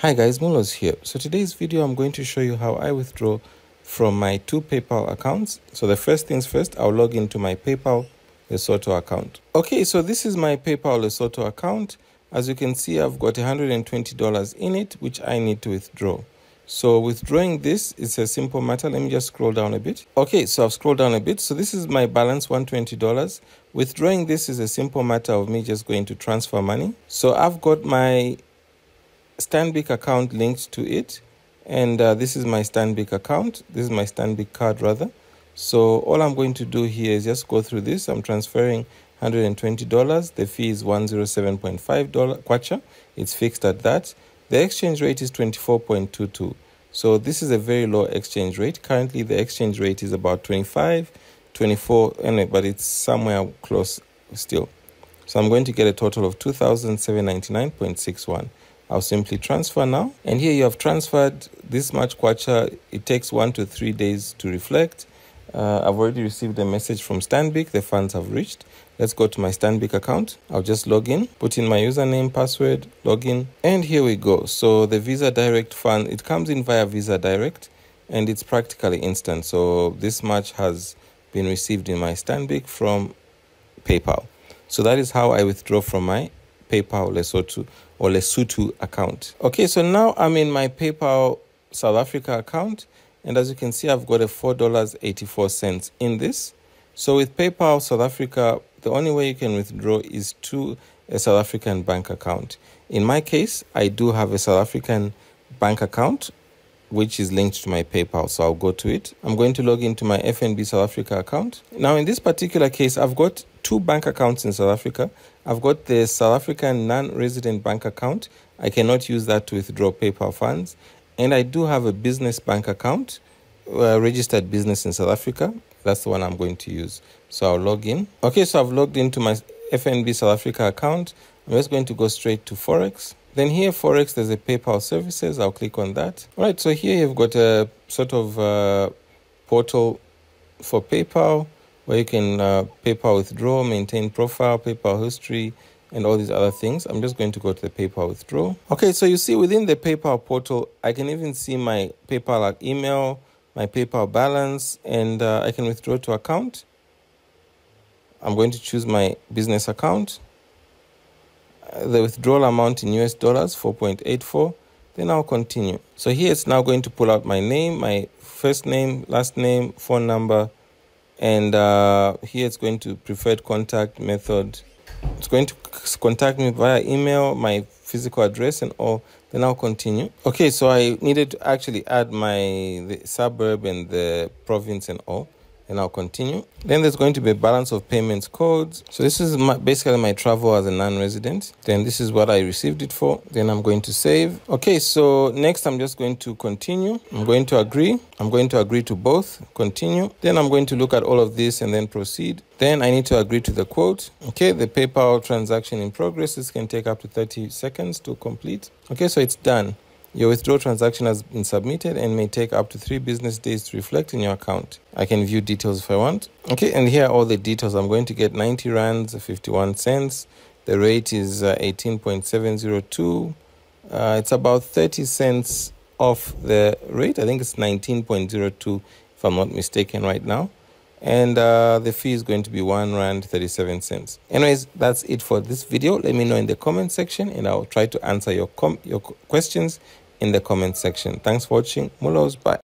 Hi guys, Mulos here. So today's video I'm going to show you how I withdraw from my two PayPal accounts. So the first things first, I'll log into my PayPal Lesotho account. Okay, so this is my PayPal Lesotho account. As you can see, I've got $120 in it, which I need to withdraw. So withdrawing this is a simple matter. Let me just scroll down a bit. Okay, so I've scrolled down a bit. So this is my balance, $120. Withdrawing this is a simple matter of me just going to transfer money. So I've got my Stanbic account linked to it, and this is my Stanbic account. This is my Stanbic card rather. So all I'm going to do here is just go through this. I'm transferring $120. The fee is $107.5 kwacha. It's fixed at that. The exchange rate is 24.22. So this is a very low exchange rate. Currently the exchange rate is about 24, anyway, but it's somewhere close still. So I'm going to get a total of 2,799.61. I'll simply transfer now. And here you have transferred this much kwacha. It takes 1 to 3 days to reflect. I've already received a message from Stanbic. The funds have reached. Let's go to my Stanbic account. I'll just log in, put in my username, password, log in. And here we go. So the Visa Direct fund, it comes in via Visa Direct and it's practically instant. So this much has been received in my Stanbic from PayPal. So that is how I withdraw from my PayPal Lesotho or Lesotho account. Okay, so now I'm in my PayPal South Africa account, and as you can see, I've got a $4.84 in this. So with PayPal South Africa, the only way you can withdraw is to a South African bank account. In my case, I do have a South African bank account which is linked to my PayPal, so I'll go to it. I'm going to log into my FNB South Africa account. Now in this particular case, I've got two bank accounts in South Africa. I've got the South African non-resident bank account. I cannot use that to withdraw PayPal funds. And I do have a business bank account, registered business in South Africa. That's the one I'm going to use. So I'll log in. Okay, so I've logged into my FNB South Africa account. I'm just going to go straight to Forex. Then here, Forex, there's a PayPal services. I'll click on that. All right, so here you've got a sort of portal for PayPal, where you can PayPal withdraw, maintain profile, PayPal history, and all these other things. I'm just going to go to the PayPal withdraw. Okay, so you see within the PayPal portal, I can even see my PayPal email, my PayPal balance, and I can withdraw to account. I'm going to choose my business account. The withdrawal amount in US dollars, 4.84. Then I'll continue. So here it's now going to pull out my name, my first name, last name, phone number, and here it's going to preferred contact method. It's going to contact me via email, my physical address, and all. Then I'll continue. Okay, so I needed to actually add the suburb and the province and all. And I'll continue. Then there's going to be a balance of payments codes. So this is basically my travel as a non-resident. Then this is what I received it for. Then I'm going to save. Okay, so next I'm just going to continue. I'm going to agree. I'm going to agree to both. Continue. Then I'm going to look at all of this and then proceed. Then I need to agree to the quote. Okay, the PayPal transaction in progress. This can take up to 30 seconds to complete. Okay, so it's done. Your withdrawal transaction has been submitted and may take up to 3 business days to reflect in your account. I can view details if I want. Okay, and here are all the details. I'm going to get 90 rands, 51 cents. The rate is 18.702. It's about 30 cents off the rate. I think it's 19.02 if I'm not mistaken right now. And the fee is going to be 1 rand 37 cents. Anyways, that's it for this video. Let me know in the comment section and I'll try to answer your questions in the comment section. Thanks for watching. Mulos, bye.